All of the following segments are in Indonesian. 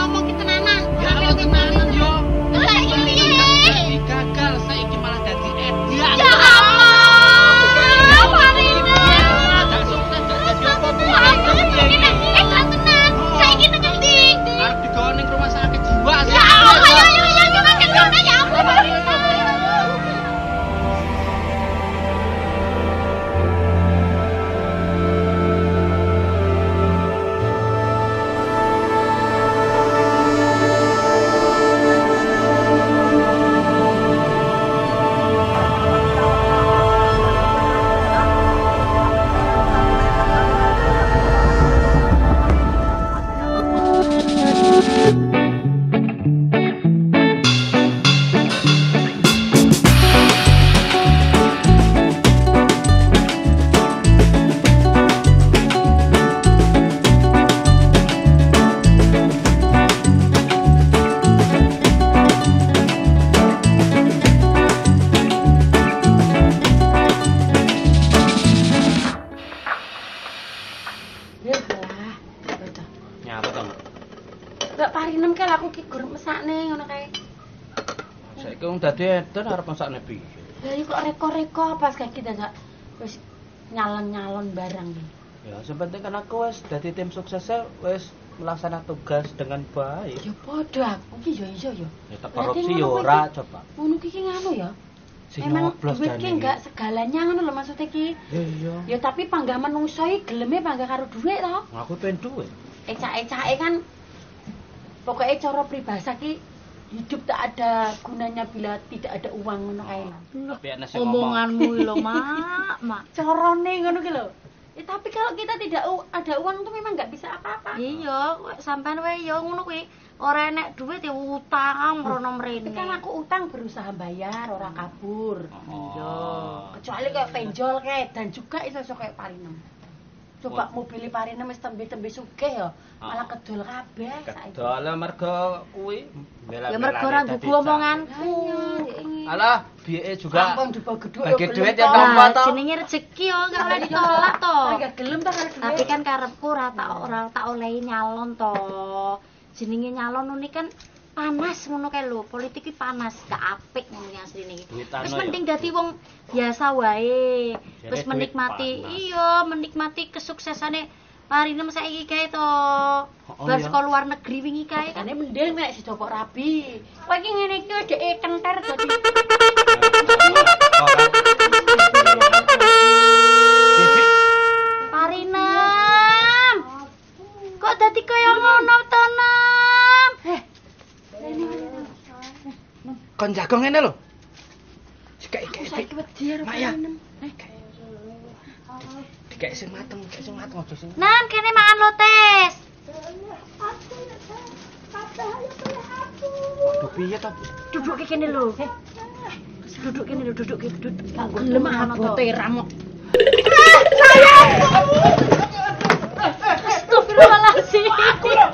ngomong kita tenanan. Ya Allah tenanan yo. Lah iki gagal saiki malah dadi edian. Ya Allah. Mari ini. Tak sukses dadi opo piye. Tenan. Saiki nang ndi? Arep digawe ning rumah sakit jiwa. Ya Allah yo makan kok ya Allah. Dadi edan arep masakne piye? Lah iki kok reko-reko pas kaki ndak wis nyalon-nyalon barang. Ya sing penting kan aku wis dadi tim suksesnya wis melaksanakan tugas dengan baik. Ya padha aku iki yo iso yo. Ya tak korupsi yo ora coba. Ngono iki ngono ya. Sing nyoblos jane. Iki enggak segalanya ngono lho maksud iki. Ya tapi panggah manungsa iki geleme panggah karo dhuwit to. Aku pengen dhuwit. Ecak-ecake kan pokoke cara pribasa iki hidup tak ada gunanya bila tidak ada uang ngono kae. Omonganmu lho, Mak. Carane ngono ki lho. Ya tapi kalau kita tidak ada uang tuh memang nggak bisa apa-apa. Iya, sampean wae ya ngono kuwi. Ora enek duit ya utang rono mrene. Kan aku utang berusaha bayar, ora kabur. Iya. Kecuali kayak penjol kae dan juga iso kayak Parinem. Coba mobil Parinem wis tembe-tembe sugih ya, malah kedol kabeh saiki. Kedol mergo kuwi ya mergo ora gugu omonganku. Alah, bieke juga. Sampun dibawa gedhuk. Bagi dhuwit ya tampa to. Jenenge rejeki yo, enggak oleh ditolak to. Enggak gelem ta karo dhuwit. Tapi kan karepku ora tak olehi nyalon to. Jenenge nyalon nuni kan panas ngono kae lho, politik iki panas, gak apik ngono asline iki. Wis penting dadi wong biasa wae. Wis menikmati kesuksesane Parinem saiki kae to. Bar saka luar negeri wingi kae kene mending nek si Joko rabi. Kowe iki ngene iki dheke kenter dadi. Parinem. Kok dadi kaya ngono to, Nam? Kon jago ngene lho. Sikek-sikek. Saiki wedi karo Parinem. Dikek sing mateng, dikek sing mateng aja sing. Nan, kene makan lotes. Aduh piye to? Dudukke kene lho. Duduk kene lho, duduk kene, duduk. Gelem abote ramok. Saya. Astagfirullahalazim. Aku lho.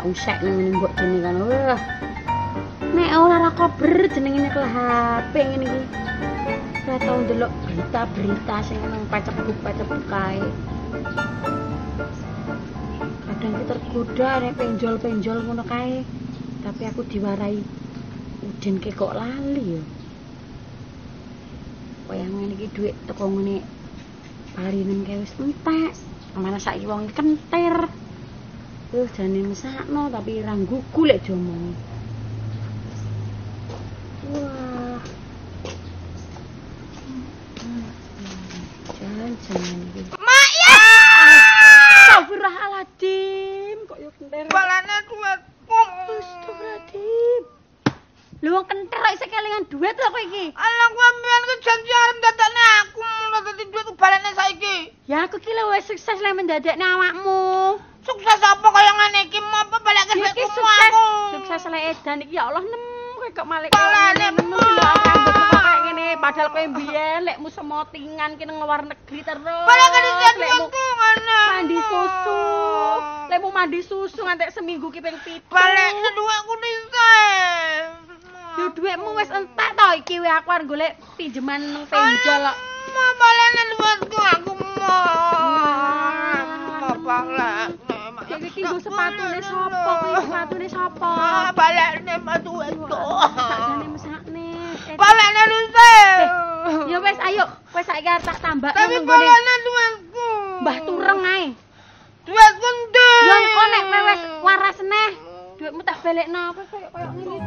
Usek nang mbok dene kan. Wah. Nek ora ra kober jenengene ke HP ngene iki. Ora tau ndelok berita-berita sing nang pacebuk-pacebuk kae. Kadang ki tergoda nek penjol-penjol ngono kae. Tapi aku diwarai udin ki kok lali ya. Kaya ngene iki dhuwit teko ngene Parinem kae wis entek. Mana saiki wong kentir. Terus jane mesakno tapi rangguku lek diomong. Wah. Jangan Mak ya. Astagfirullahaladzim, kok yo kenter. Balane duit. Astagfirullahaladzim. Lho wong kenter isih kelingan duit lho kowe iki. Ala kowe mbiyen kejanji arep dadakne aku ngono dadi duit balane saiki. Ya aku ki luwih sukses lek mendadakne awakmu. Sukses apa kaya ngene iki apa balake duitku aku. Sukses lek edan iki ya Allah nem kowe kok malik balane padahal kowe mbiyen lekmu semotingan ki nang luar negeri terus. Balake duitku ngono. Mandi susu. Lekmu mandi susu ngantek seminggu ki ping 7. Balake duitku niki. Yo duitmu wis entek to iki we aku arep golek pinjeman nang pinjol kok. Mau balane duitku aku mau. Bapak lek. Iki nggo sepatune sapa? Sepatune sapa? Balane duitku. Sakjane mesakne. Balane duitku. Yo wis ayo, wis saiki tak tambah nang ngene. Tapi balane duitku. Mbah tureng ae. Duitku ndi? Yo engko nek wis waras neh, duitmu tak balekno apa koyo ngene to.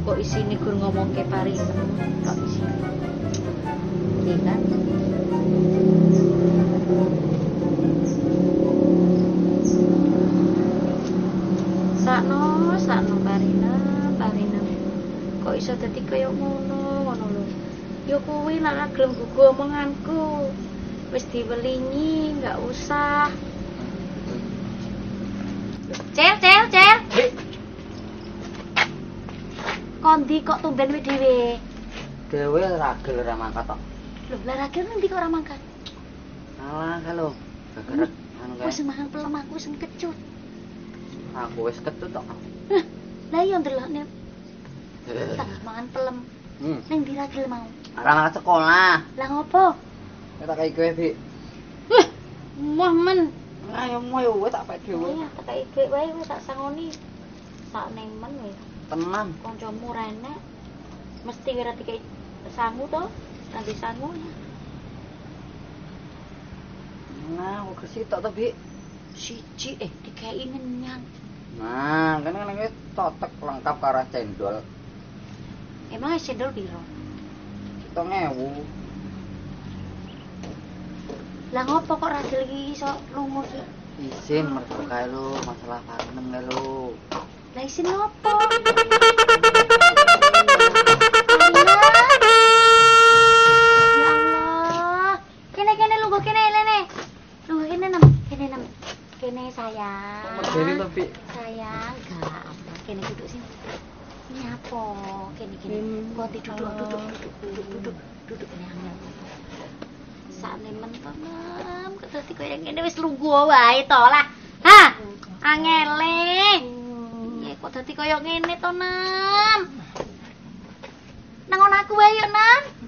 Kok isine gur ngomong ke pari kok isine iki kan sakno parina kok iso dadi kaya ngono lho ya kuwi lara gelem gugu omonganku wis diwelingi enggak usah cel kondi kok tumben wis dhewe. Dewe ora gel ora mangkat kok. Lho, lara gel nang ndi kok ora mangkat? Alah, kalau gegerek anu kae. Wis mangan pelem aku sing kecut. Aku wis kecut tok. Lah iya ndelokne. Tak mangan pelem. Ning ndi ra gel mau? Ora mangkat sekolah. Lah ngopo? Tak kei kowe, Dik. Wah, men. Ayo moyo wae tak pek dhewe. Iya, tak kei kowe wae wis tak sangoni. Sak ning men wae. Tenan kancamu rene mesti ora dikai sangu to nanti sangu ya. Nah kok kesitok to Bi siji dikai ngenyang nah kene iki totek lengkap karo cendol emang cendol piro 2000 lah ngopo kok ra gel iki iso lungo iki isin mergo kae lho masalah panen kae lho. Lah isin opo? Ya Allah. Kene Lungguh kene nem, Kene sayang. Medeni to, Pi? Sayang, enggak. Kene duduk sini. Nyapo? Kene. Kok duduk kene angel. Sakne men to, Nem. Kedadi koyo kene wis lungguh wae to lah. Hah? Angele. Kok dadi kaya ngene to, Nam? Nang ngono aku wae yo, Nam.